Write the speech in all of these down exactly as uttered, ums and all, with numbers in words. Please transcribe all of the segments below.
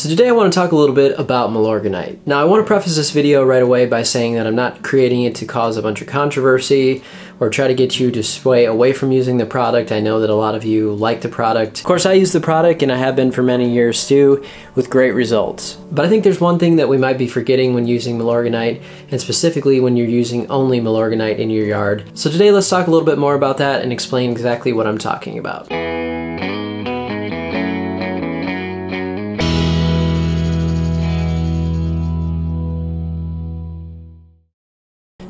So today I want to talk a little bit about milorganite. Now I want to preface this video right away by saying that I'm not creating it to cause a bunch of controversy or try to get you to sway away from using the product. I know that a lot of you like the product. Of course I use the product and I have been for many years too, with great results. But I think there's one thing that we might be forgetting when using milorganite, and specifically when you're using only milorganite in your yard. So today let's talk a little bit more about that and explain exactly what I'm talking about.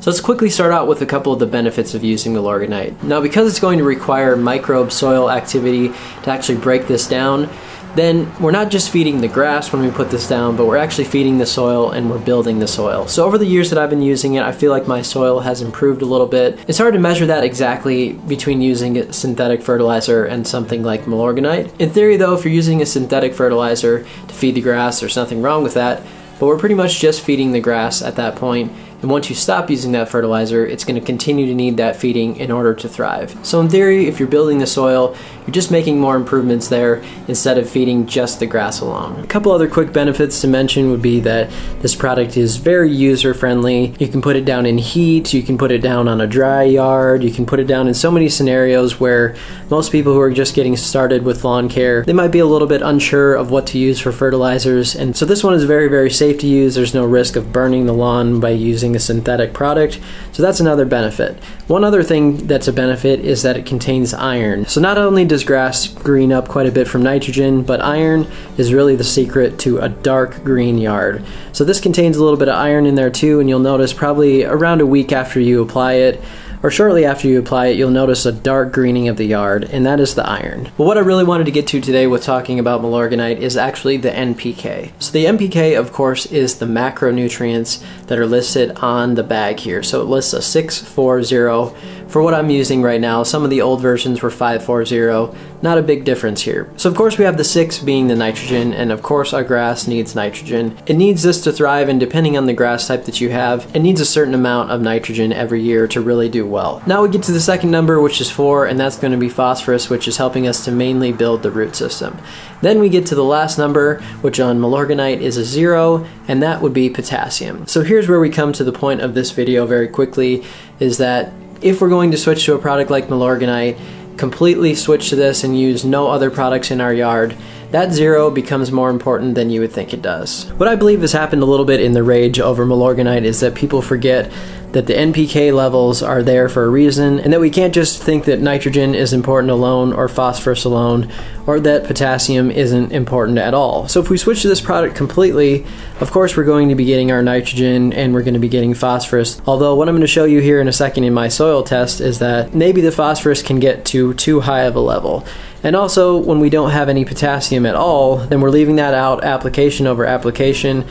So let's quickly start out with a couple of the benefits of using milorganite. Now because it's going to require microbe soil activity to actually break this down, then we're not just feeding the grass when we put this down, but we're actually feeding the soil and we're building the soil. So over the years that I've been using it, I feel like my soil has improved a little bit. It's hard to measure that exactly between using a synthetic fertilizer and something like milorganite. In theory though, if you're using a synthetic fertilizer to feed the grass, there's nothing wrong with that, but we're pretty much just feeding the grass at that point. And once you stop using that fertilizer, it's going to continue to need that feeding in order to thrive. So in theory, if you're building the soil, you're just making more improvements there instead of feeding just the grass alone. A couple other quick benefits to mention would be that this product is very user-friendly. You can put it down in heat, you can put it down on a dry yard, you can put it down in so many scenarios where most people who are just getting started with lawn care, they might be a little bit unsure of what to use for fertilizers. And so this one is very, very safe to use. There's no risk of burning the lawn by using a synthetic product, so that's another benefit. One other thing that's a benefit is that it contains iron. So not only does grass green up quite a bit from nitrogen, but iron is really the secret to a dark green yard. So this contains a little bit of iron in there too, and you'll notice probably around a week after you apply it, or shortly after you apply it, you'll notice a dark greening of the yard, and that is the iron. But what I really wanted to get to today with talking about milorganite is actually the N P K. So the N P K, of course, is the macronutrients that are listed on the bag here. So it lists a six four zero. For what I'm using right now, some of the old versions were five four zero. Not a big difference here. So of course we have the six being the nitrogen, and of course our grass needs nitrogen. It needs this to thrive, and depending on the grass type that you have, it needs a certain amount of nitrogen every year to really do well. Now we get to the second number, which is four, and that's going to be phosphorus, which is helping us to mainly build the root system. Then we get to the last number, which on milorganite is a zero, and that would be potassium. So here's where we come to the point of this video very quickly, is that if we're going to switch to a product like milorganite, completely switch to this and use no other products in our yard, that zero becomes more important than you would think it does. What I believe has happened a little bit in the rage over milorganite is that people forget that the N P K levels are there for a reason, and that we can't just think that nitrogen is important alone or phosphorus alone, or that potassium isn't important at all. So if we switch to this product completely, of course we're going to be getting our nitrogen and we're going to be getting phosphorus, although what I'm going to show you here in a second in my soil test is that maybe the phosphorus can get to too high of a level. And also, when we don't have any potassium at all, then we're leaving that out application over application,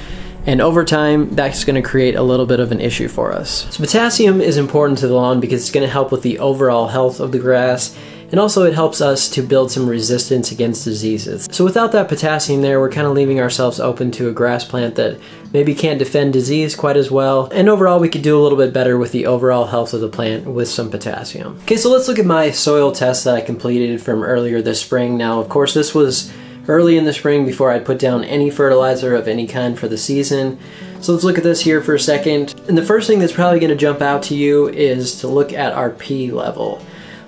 and over time, that's going to create a little bit of an issue for us. So potassium is important to the lawn because it's going to help with the overall health of the grass, and also it helps us to build some resistance against diseases. So without that potassium there, we're kind of leaving ourselves open to a grass plant that maybe can't defend disease quite as well, and overall we could do a little bit better with the overall health of the plant with some potassium. Okay, so let's look at my soil test that I completed from earlier this spring. Now, of course, this was early in the spring before I put down any fertilizer of any kind for the season. So let's look at this here for a second. And the first thing that's probably going to jump out to you is to look at our P level.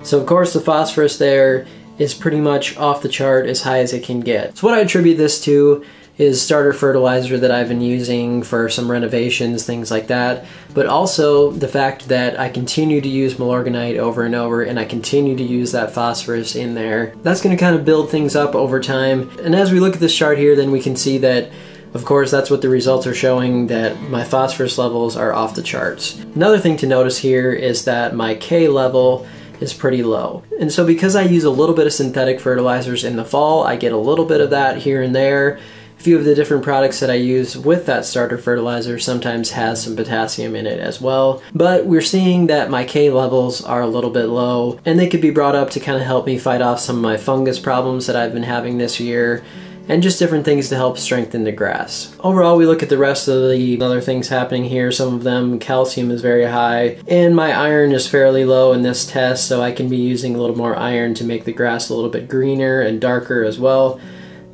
So of course the phosphorus there is pretty much off the chart, as high as it can get. So what I attribute this to is starter fertilizer that I've been using for some renovations, things like that, but also the fact that I continue to use milorganite over and over, and I continue to use that phosphorus in there. That's going to kind of build things up over time, and as we look at this chart here, then we can see that of course that's what the results are showing, that my phosphorus levels are off the charts. Another thing to notice here is that my K level is pretty low. And so because I use a little bit of synthetic fertilizers in the fall, I get a little bit of that here and there. A few of the different products that I use with that starter fertilizer sometimes has some potassium in it as well, but we're seeing that my K levels are a little bit low, and they could be brought up to kind of help me fight off some of my fungus problems that I've been having this year, and just different things to help strengthen the grass. Overall, we look at the rest of the other things happening here. Some of them, calcium is very high, and my iron is fairly low in this test, so I can be using a little more iron to make the grass a little bit greener and darker as well.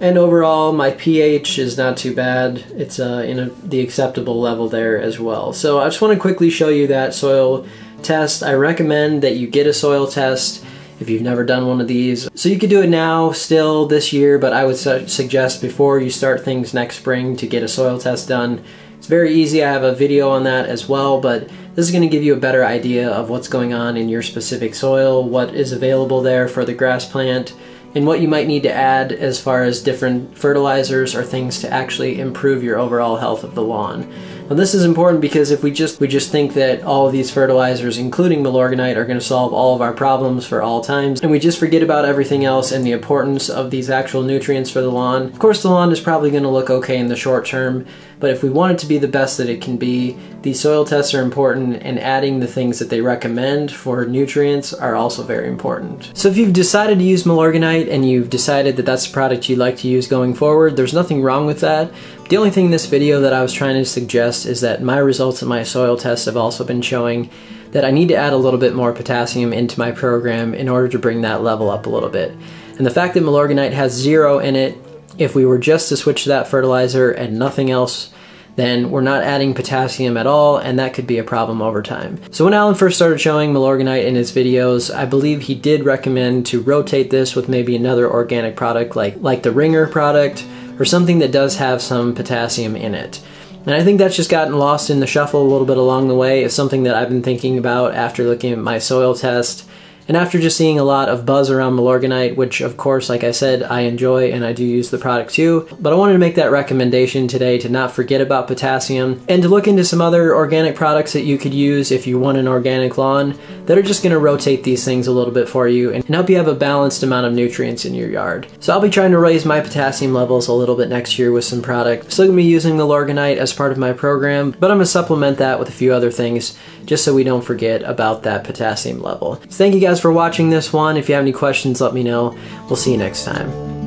And overall, my pH is not too bad. It's uh, in a, the acceptable level there as well. So I just want to quickly show you that soil test. I recommend that you get a soil test if you've never done one of these. So you could do it now, still this year, but I would su suggest before you start things next spring to get a soil test done. It's very easy. I have a video on that as well, but this is going to give you a better idea of what's going on in your specific soil, what is available there for the grass plant, and what you might need to add as far as different fertilizers or things to actually improve your overall health of the lawn. Now this is important because if we just we just think that all of these fertilizers, including Milorganite, are going to solve all of our problems for all times, and we just forget about everything else and the importance of these actual nutrients for the lawn. Of course, the lawn is probably going to look okay in the short term, but if we want it to be the best that it can be, these soil tests are important, and adding the things that they recommend for nutrients are also very important. So if you've decided to use Milorganite and you've decided that that's the product you'd like to use going forward, there's nothing wrong with that. The only thing in this video that I was trying to suggest is that my results of my soil tests have also been showing that I need to add a little bit more potassium into my program in order to bring that level up a little bit. And the fact that Milorganite has zero in it, if we were just to switch to that fertilizer and nothing else, then we're not adding potassium at all, and that could be a problem over time. So when Alan first started showing Milorganite in his videos, I believe he did recommend to rotate this with maybe another organic product like, like the Ringer product, or something that does have some potassium in it. And I think that's just gotten lost in the shuffle a little bit along the way. It's something that I've been thinking about after looking at my soil test, and after just seeing a lot of buzz around Milorganite, which of course, like I said, I enjoy and I do use the product too, but I wanted to make that recommendation today to not forget about potassium and to look into some other organic products that you could use if you want an organic lawn that are just gonna rotate these things a little bit for you and help you have a balanced amount of nutrients in your yard. So I'll be trying to raise my potassium levels a little bit next year with some product. Still gonna be using the Milorganite as part of my program, but I'm gonna supplement that with a few other things just so we don't forget about that potassium level. So thank you guys for watching this one. If you have any questions, let me know. We'll see you next time.